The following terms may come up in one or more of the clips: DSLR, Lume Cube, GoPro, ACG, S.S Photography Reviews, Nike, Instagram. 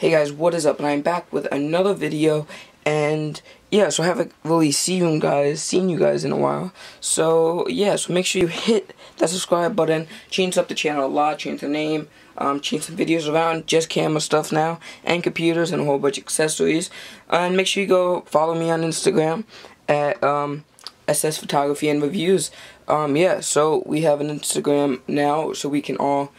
Hey guys, what is up? And I'm back with another video, and yeah, so I haven't really seen you guys in a while. So yeah, so make sure you hit that subscribe button. Change up the channel a lot, change the name, change the videos around, just camera stuff now, and computers and a whole bunch of accessories. And make sure you go follow me on Instagram at SS Photography and Reviews. Yeah, so we have an Instagram now, so we can all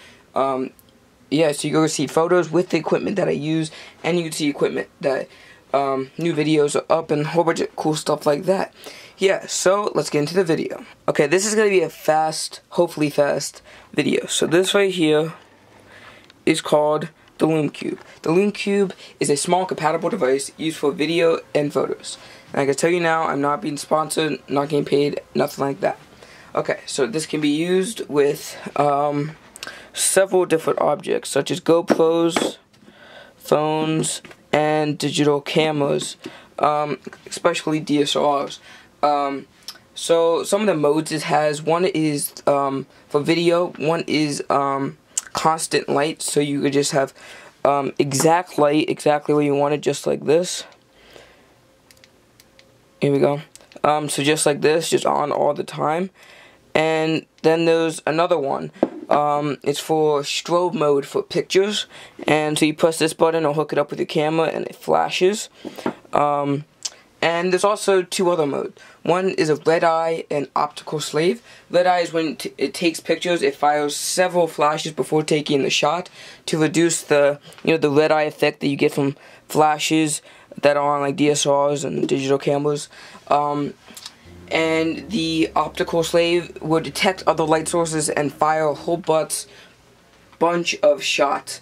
yeah, so you're going to see photos with the equipment that I use, and you can see equipment that new videos are up, and a whole bunch of cool stuff like that. Yeah, so let's get into the video. Okay, this is going to be a fast, hopefully fast video. So this right here is called the Lume Cube. The Lume Cube is a small compatible device used for video and photos. And I can tell you now, I'm not being sponsored, not getting paid, nothing like that. Okay, so this can be used with several different objects, such as GoPros, phones, and digital cameras, especially DSLRs. So some of the modes it has, one is for video, one is constant light, so you could just have exact light exactly where you want it, just like this. Here we go. So just like this, just on all the time. And then there's another one. It's for strobe mode for pictures, and so you press this button or hook it up with your camera and it flashes. And there's also two other modes. One is a red eye and optical slave. Red eye is when it takes pictures, it fires several flashes before taking the shot to reduce the, you know, the red eye effect that you get from flashes that are on like DSLRs and digital cameras. And the optical slave will detect other light sources and fire a whole bunch of shots.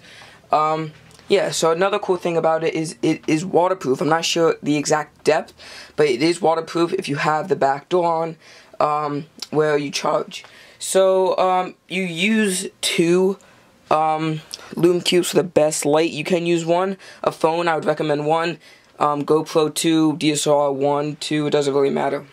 Yeah, so another cool thing about it is waterproof. I'm not sure the exact depth, but it is waterproof if you have the back door on where you charge. So you use two Lume Cubes for the best light. You can use one. A phone, I would recommend one. GoPro 2, DSLR 1, 2, it doesn't really matter.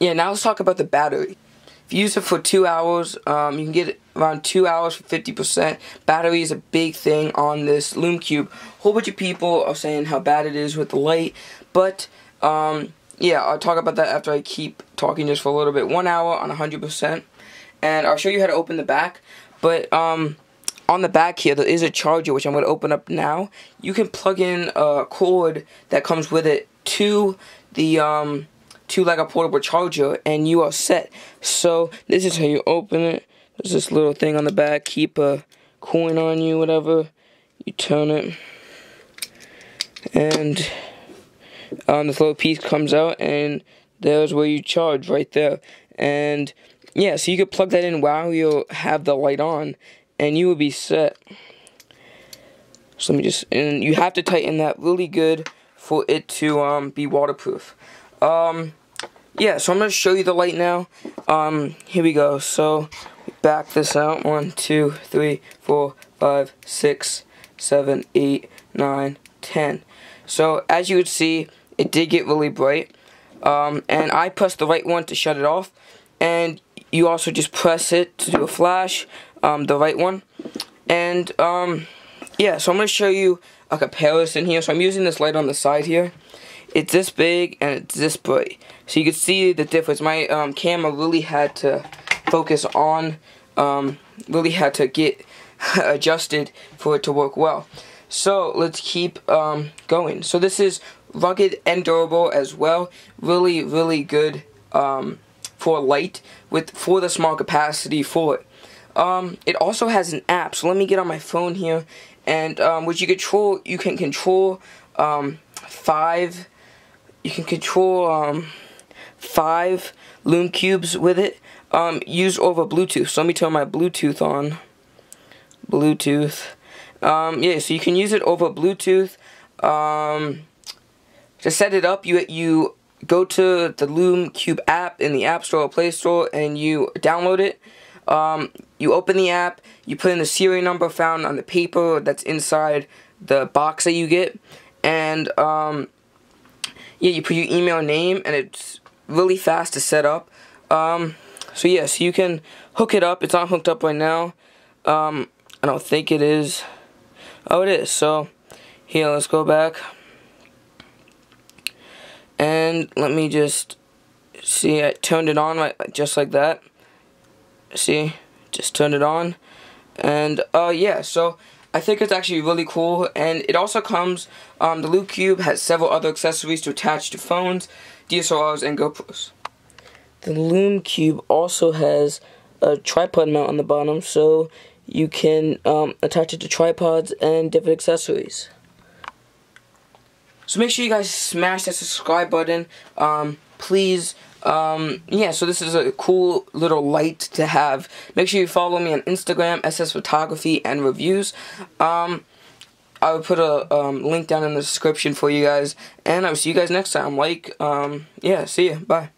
Yeah, now let's talk about the battery. If you use it for 2 hours, you can get around 2 hours for 50%. Battery is a big thing on this Lume Cube. Whole bunch of people are saying how bad it is with the light, but yeah, I'll talk about that after I keep talking just for a little bit. 1 hour on 100%, and I'll show you how to open the back, but on the back here, there is a charger, which I'm going to open up now. You can plug in a cord that comes with it to the to like a portable charger, and you are set. So this is how you open it. There's this little thing on the back. Keep a coin on you, whatever. You turn it, and this little piece comes out, and there's where you charge right there. And yeah, so you could plug that in while you have the light on, and you will be set. So let me just, and you have to tighten that really good for it to be waterproof. Yeah, so I'm going to show you the light now. Here we go. So back this out. 1, 2, 3, 4, 5, 6, 7, 8, 9, 10. So as you would see, it did get really bright. And I pressed the right one to shut it off. And you also just press it to do a flash, the right one. And yeah, so I'm going to show you a comparison here. So I'm using this light on the side here. It's this big and it's this bright, so you can see the difference. My camera really had to focus on, really had to get adjusted for it to work well. So let's keep going. So this is rugged and durable as well. Really, really good for light for the small capacity for it. It also has an app. So let me get on my phone here, and which you can control five Lume Cubes with it, used over Bluetooth. So let me turn my Bluetooth on. Bluetooth. Yeah, so you can use it over Bluetooth. To set it up, you go to the Lume Cube app in the App Store or Play Store, and you download it. You open the app, you put in the serial number found on the paper that's inside the box that you get, and yeah, you put your email name, and it's really fast to set up. So yeah, so you can hook it up. It's not hooked up right now. I don't think it is. Oh, it is. So here, let's go back. And let me just see, I turned it on just like that. See, just turned it on. And yeah, so I think it's actually really cool, and it also comes, the Lume Cube has several other accessories to attach to phones, DSLRs, and GoPros. The Lume Cube also has a tripod mount on the bottom, so you can attach it to tripods and different accessories. So make sure you guys smash that subscribe button, please. Yeah, so this is a cool little light to have. Make sure you follow me on Instagram, SS Photography and Reviews. I will put a link down in the description for you guys, and I will see you guys next time. Yeah, see ya, bye.